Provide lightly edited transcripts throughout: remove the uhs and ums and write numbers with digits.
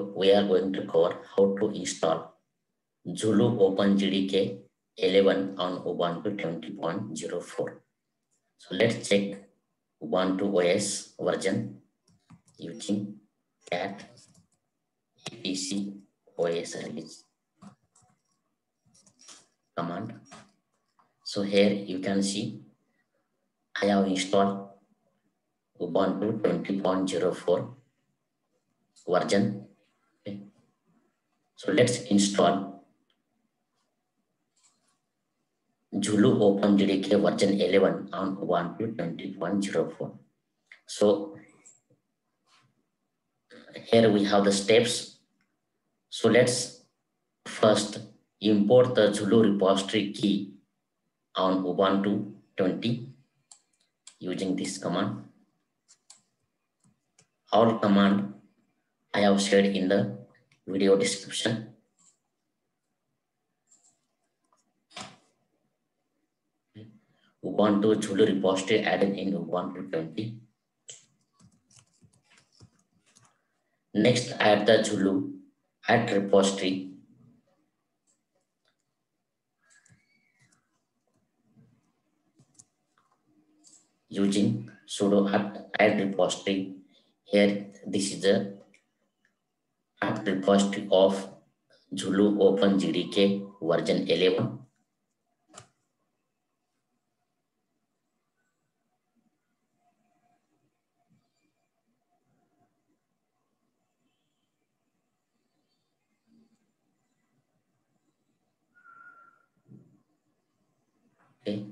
We are going to cover how to install Zulu OpenJDK 11 on Ubuntu 20.04. So let's check Ubuntu OS version using cat etc os release command. So here you can see I have installed Ubuntu 20.04 version. So let's install Zulu OpenJDK version 11 on Ubuntu 20.04. So here we have the steps. So let's first import the Zulu repository key on Ubuntu 20 using this command. All command I have shared in the video description. Ubuntu Zulu repository added in Ubuntu 20. Next, add the Zulu add repository. Using sudo add repository. Here, this is the add repository of Zulu OpenJDK version 11. Okay.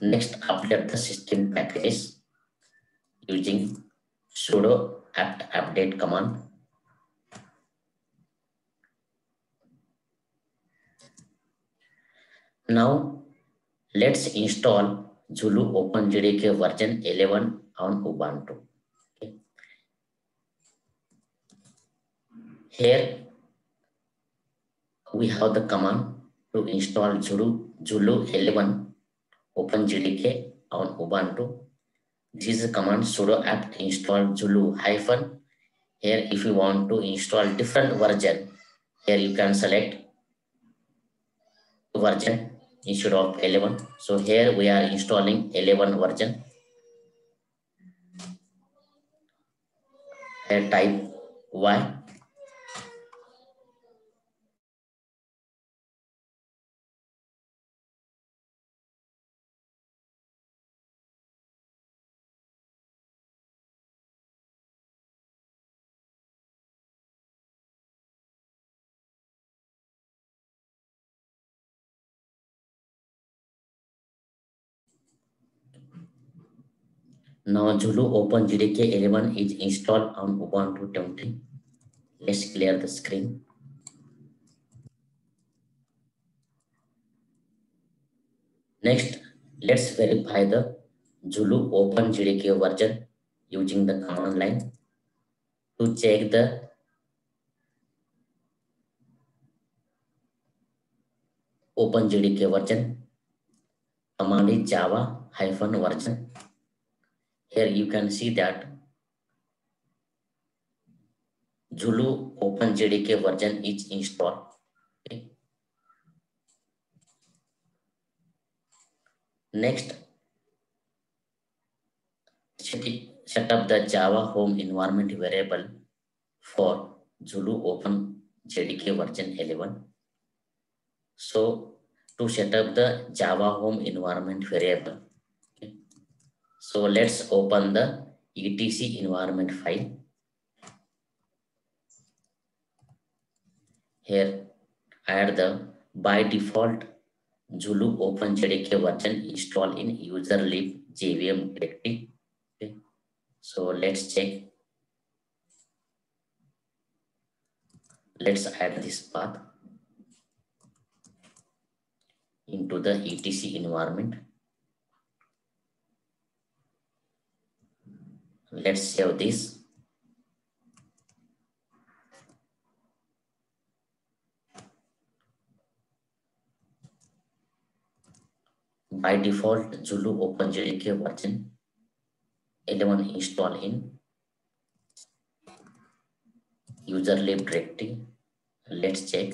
Next, update the system package using sudo apt update command. Now, let's install Zulu OpenJDK version 11 on Ubuntu. Okay. Here, we have the command to install Zulu 11 OpenJDK on Ubuntu. This is the command sudo apt install Zulu -- here if you want to install different version, here you can select version instead of 11. So here we are installing 11 version. Here type Y. Now Zulu OpenJDK 11 is installed on Ubuntu 20. Let's clear the screen. Next, let's verify the Zulu OpenJDK version using the command line to check the OpenJDK version. Command is java_version. Here you can see that Zulu OpenJDK version is installed. Okay. Next, set up the Java home environment variable for Zulu OpenJDK version 11. So to set up the Java home environment variable, so let's open the etc environment file. Here, add the by default Zulu OpenJDK version installed in user lib JVM directory. Okay. So let's check. Let's add this path into the etc environment. Let's save this. By default, Zulu OpenJDK version 11 installed in user lib directory. Let's check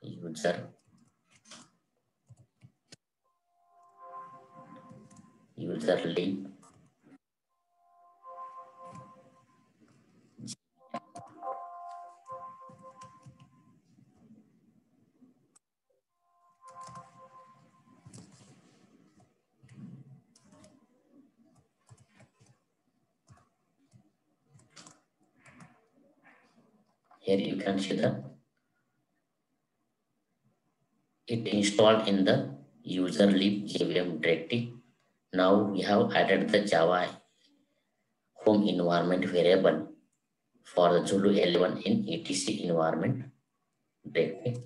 user lib. Here you can see the it installed in the user lib JVM directory. Now we have added the Java home environment variable for the Zulu 11 in etc environment directory.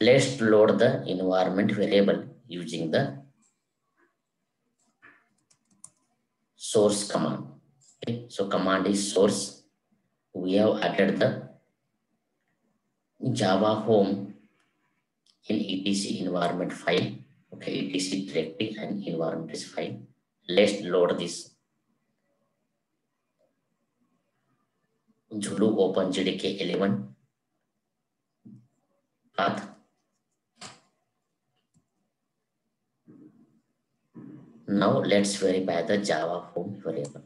Let's load the environment variable using the source command. Okay, so command is source. We have added the Java home in etc environment file. Okay, etc directory and environment is file. Let's load this Zulu OpenJDK 11 path. Now let's verify the Java home variable.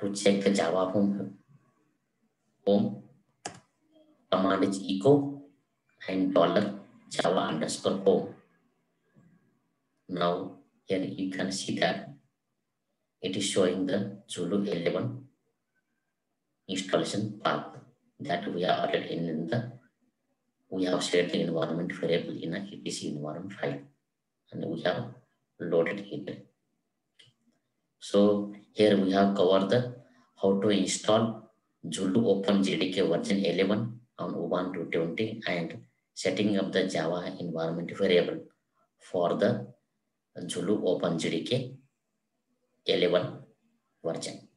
To check the Java home, command is echo and $java_home. Now here you can see that it is showing the Zulu 11 installation path that we are already in the we have set the environment variable in a etc environment file and we have loaded it. So here we have covered the how to install Zulu OpenJDK version 11 on Ubuntu 20 and setting up the Java environment variable for the Zulu OpenJDK 11 version.